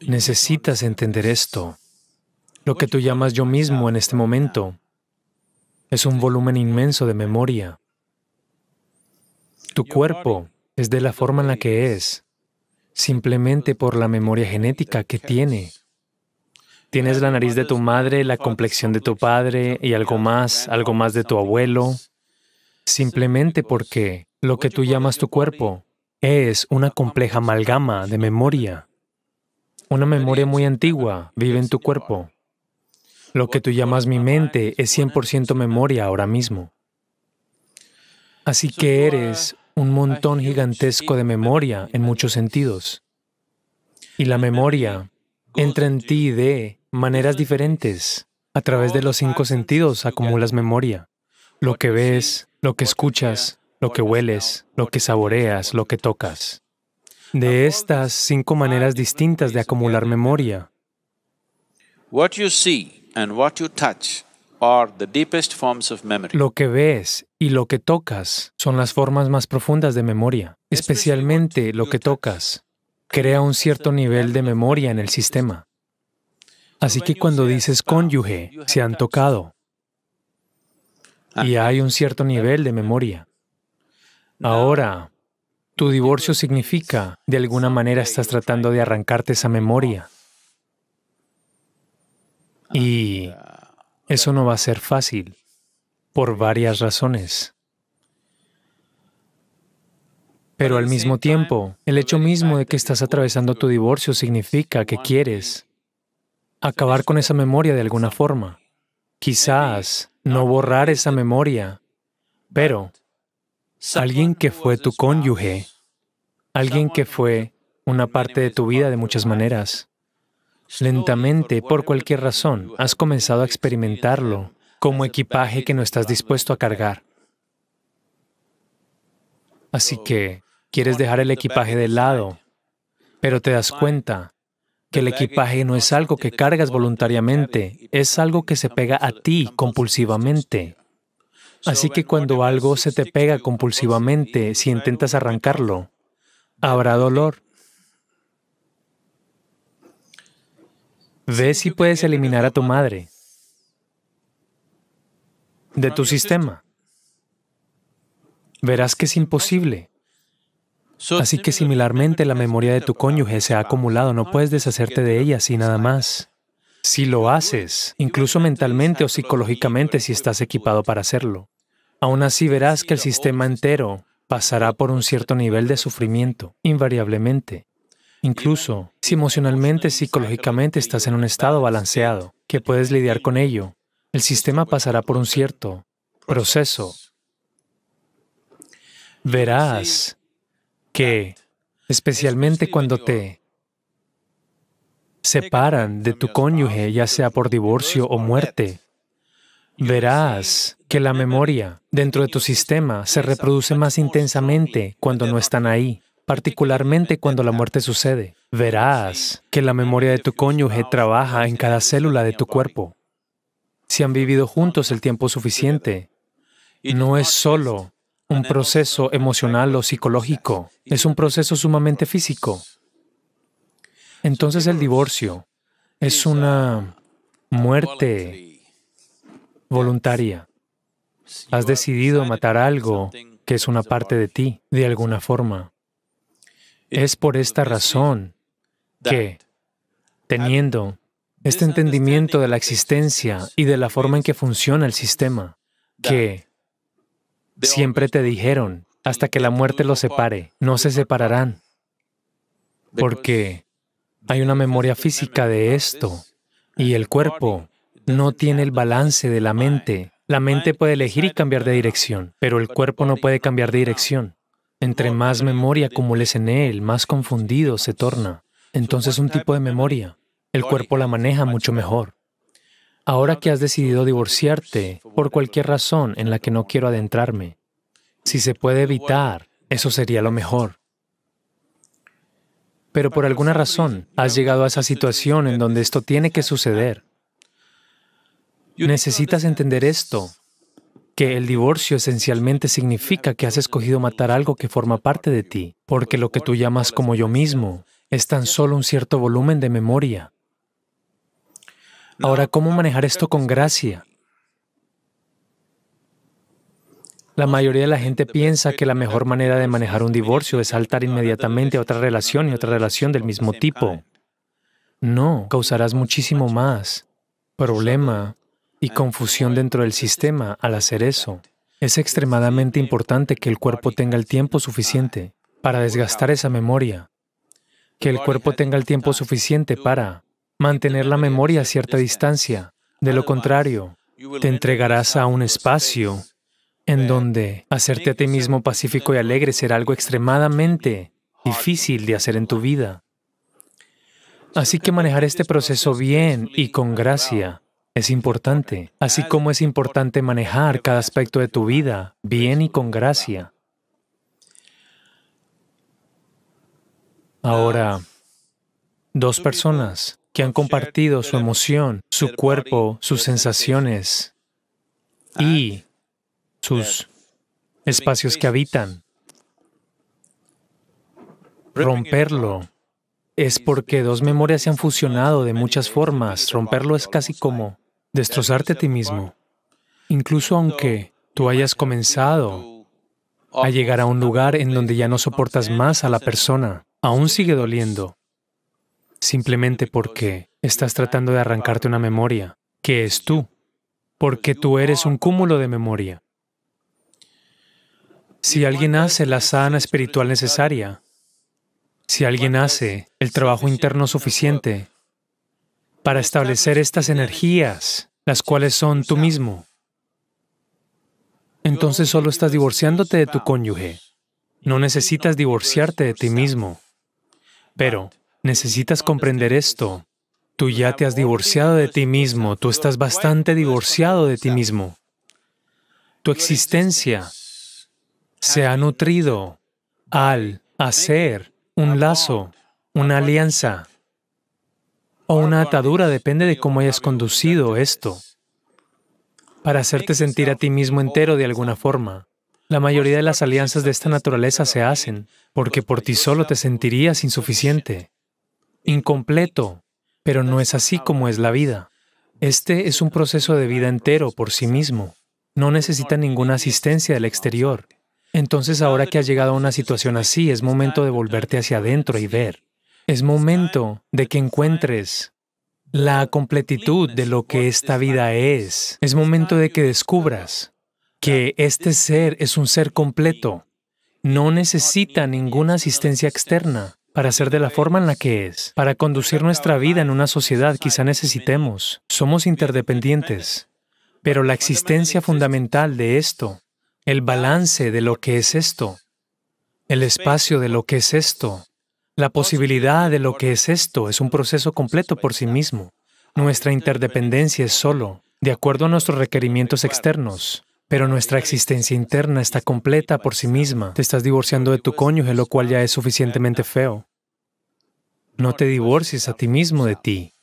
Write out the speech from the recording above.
Necesitas entender esto. Lo que tú llamas yo mismo en este momento es un volumen inmenso de memoria. Tu cuerpo es de la forma en la que es, simplemente por la memoria genética que tiene. Tienes la nariz de tu madre, la complexión de tu padre y algo más de tu abuelo, simplemente porque lo que tú llamas tu cuerpo es una compleja amalgama de memoria. Una memoria muy antigua vive en tu cuerpo. Lo que tú llamas mi mente es 100% memoria ahora mismo. Así que eres un montón gigantesco de memoria en muchos sentidos. Y la memoria entra en ti de maneras diferentes. A través de los 5 sentidos acumulas memoria. Lo que ves, lo que escuchas, lo que hueles, lo que saboreas, lo que tocas. De estas 5 maneras distintas de acumular memoria, lo que ves y lo que tocas son las formas más profundas de memoria, especialmente lo que tocas. Crea un cierto nivel de memoria en el sistema. Así que cuando dices cónyuge, se han tocado. Y hay un cierto nivel de memoria. Ahora, tu divorcio significa, de alguna manera estás tratando de arrancarte esa memoria. Y eso no va a ser fácil, por varias razones. Pero al mismo tiempo, el hecho mismo de que estás atravesando tu divorcio significa que quieres acabar con esa memoria de alguna forma. Quizás no borrar esa memoria, pero alguien que fue tu cónyuge, alguien que fue una parte de tu vida de muchas maneras, lentamente, por cualquier razón, has comenzado a experimentarlo como equipaje que no estás dispuesto a cargar. Así que quieres dejar el equipaje de lado, pero te das cuenta que el equipaje no es algo que cargas voluntariamente, es algo que se pega a ti compulsivamente. Así que cuando algo se te pega compulsivamente, si intentas arrancarlo, habrá dolor. Ve si puedes eliminar a tu madre de tu sistema. Verás que es imposible. Así que similarmente la memoria de tu cónyuge se ha acumulado, no puedes deshacerte de ella así nada más. Si lo haces, incluso mentalmente o psicológicamente si estás equipado para hacerlo, aún así verás que el sistema entero pasará por un cierto nivel de sufrimiento, invariablemente. Incluso si emocionalmente, psicológicamente estás en un estado balanceado, que puedes lidiar con ello, el sistema pasará por un cierto proceso. Verás que, especialmente cuando te separan de tu cónyuge, ya sea por divorcio o muerte, verás que la memoria dentro de tu sistema se reproduce más intensamente cuando no están ahí, particularmente cuando la muerte sucede. Verás que la memoria de tu cónyuge trabaja en cada célula de tu cuerpo. Si han vivido juntos el tiempo suficiente, no es solo un proceso emocional o psicológico, es un proceso sumamente físico. Entonces el divorcio es una muerte voluntaria. Has decidido matar algo que es una parte de ti, de alguna forma. Es por esta razón que, teniendo este entendimiento de la existencia y de la forma en que funciona el sistema, que siempre te dijeron, hasta que la muerte los separe, no se separarán, porque hay una memoria física de esto, y el cuerpo no tiene el balance de la mente. La mente puede elegir y cambiar de dirección, pero el cuerpo no puede cambiar de dirección. Entre más memoria acumules en él, más confundido se torna. Entonces, un tipo de memoria, el cuerpo la maneja mucho mejor. Ahora que has decidido divorciarte, por cualquier razón en la que no quiero adentrarme, si se puede evitar, eso sería lo mejor. Pero por alguna razón, has llegado a esa situación en donde esto tiene que suceder. Necesitas entender esto, que el divorcio esencialmente significa que has escogido matar algo que forma parte de ti, porque lo que tú llamas como yo mismo es tan solo un cierto volumen de memoria. Ahora, ¿cómo manejar esto con gracia? La mayoría de la gente piensa que la mejor manera de manejar un divorcio es saltar inmediatamente a otra relación y otra relación del mismo tipo. No, causarás muchísimo más problema y confusión dentro del sistema al hacer eso. Es extremadamente importante que el cuerpo tenga el tiempo suficiente para desgastar esa memoria, que el cuerpo tenga el tiempo suficiente para mantener la memoria a cierta distancia. De lo contrario, te entregarás a un espacio en donde hacerte a ti mismo pacífico y alegre será algo extremadamente difícil de hacer en tu vida. Así que manejar este proceso bien y con gracia es importante, así como es importante manejar cada aspecto de tu vida bien y con gracia. Ahora, dos personas que han compartido su emoción, su cuerpo, sus sensaciones y sus espacios que habitan. Romperlo es porque dos memorias se han fusionado de muchas formas. Romperlo es casi como destrozarte a ti mismo. Incluso aunque tú hayas comenzado a llegar a un lugar en donde ya no soportas más a la persona, aún sigue doliendo, simplemente porque estás tratando de arrancarte una memoria, que es tú, porque tú eres un cúmulo de memoria. Si alguien hace la sana espiritual necesaria, si alguien hace el trabajo interno suficiente para establecer estas energías, las cuales son tú mismo, entonces solo estás divorciándote de tu cónyuge. No necesitas divorciarte de ti mismo, pero necesitas comprender esto. Tú ya te has divorciado de ti mismo, tú estás bastante divorciado de ti mismo. Tu existencia se ha nutrido al hacer un lazo, una alianza o una atadura, depende de cómo hayas conducido esto, para hacerte sentir a ti mismo entero de alguna forma. La mayoría de las alianzas de esta naturaleza se hacen porque por ti solo te sentirías insuficiente, incompleto, pero no es así como es la vida. Este es un proceso de vida entero por sí mismo. No necesita ninguna asistencia del exterior. Entonces, ahora que has llegado a una situación así, es momento de volverte hacia adentro y ver. Es momento de que encuentres la completitud de lo que esta vida es. Es momento de que descubras que este ser es un ser completo. No necesita ninguna asistencia externa para ser de la forma en la que es. Para conducir nuestra vida en una sociedad quizá necesitemos. Somos interdependientes. Pero la existencia fundamental de esto, el balance de lo que es esto, el espacio de lo que es esto, la posibilidad de lo que es esto, es un proceso completo por sí mismo. Nuestra interdependencia es solo de acuerdo a nuestros requerimientos externos, pero nuestra existencia interna está completa por sí misma. Te estás divorciando de tu cónyuge, lo cual ya es suficientemente feo. No te divorcies a ti mismo de ti.